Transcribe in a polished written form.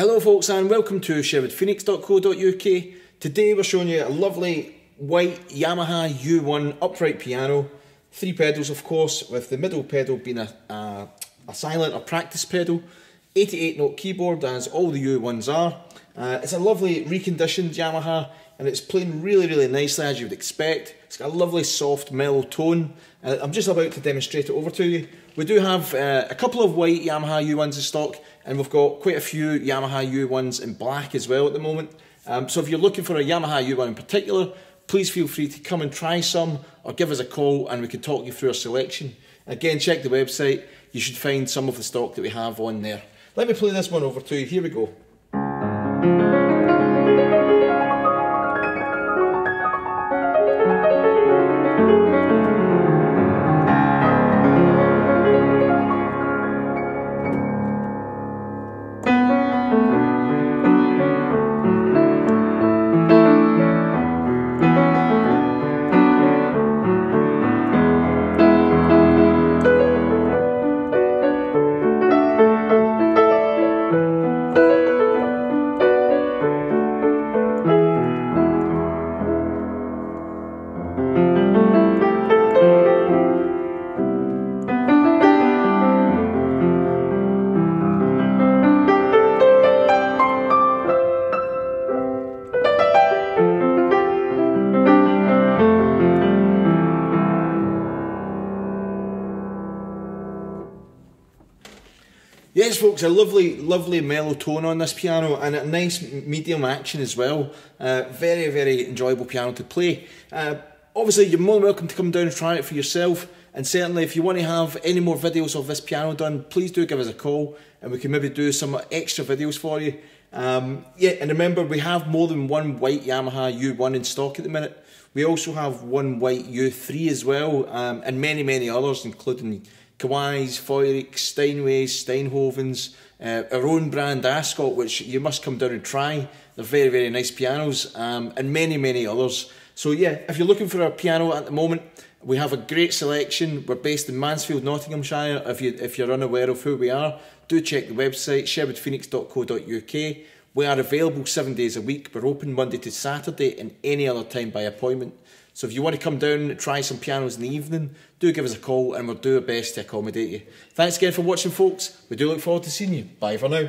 Hello folks, and welcome to sherwoodphoenix.co.uk. Today we're showing you a lovely white Yamaha U1 upright piano. Three pedals of course, with the middle pedal being a silent or practice pedal. 88 note keyboard, as all the U1s are. It's a lovely reconditioned Yamaha and it's playing really nicely, as you would expect. It's got a lovely soft mellow tone. I'm just about to demonstrate it over to you. We do have a couple of white Yamaha U1s in stock, and we've got quite a few Yamaha U1s in black as well at the moment. So if you're looking for a Yamaha U1 in particular, please feel free to come and try some or give us a call and we can talk you through our selection. Again, check the website, you should find some of the stock that we have on there. Let me play this one over to you, here we go. Yes folks, a lovely mellow tone on this piano and a nice medium action as well. Very enjoyable piano to play. Obviously you're more than welcome to come down and try it for yourself, and certainly if you want to have any more videos of this piano done, please do give us a call and we can maybe do some extra videos for you. Yeah, and remember, we have more than one white Yamaha U1 in stock at the minute. We also have one white U3 as well, and many others, including Kawai's, Feuerich, Steinway's, Steinhoven's, our own brand Ascot, which you must come down and try. They're very nice pianos, and many others. So yeah, if you're looking for a piano at the moment, we have a great selection. We're based in Mansfield, Nottinghamshire. If you're unaware of who we are, do check the website, sherwoodphoenix.co.uk. We are available 7 days a week. We're open Monday to Saturday and any other time by appointment. So if you want to come down and try some pianos in the evening, do give us a call and we'll do our best to accommodate you. Thanks again for watching folks, we do look forward to seeing you. Bye for now.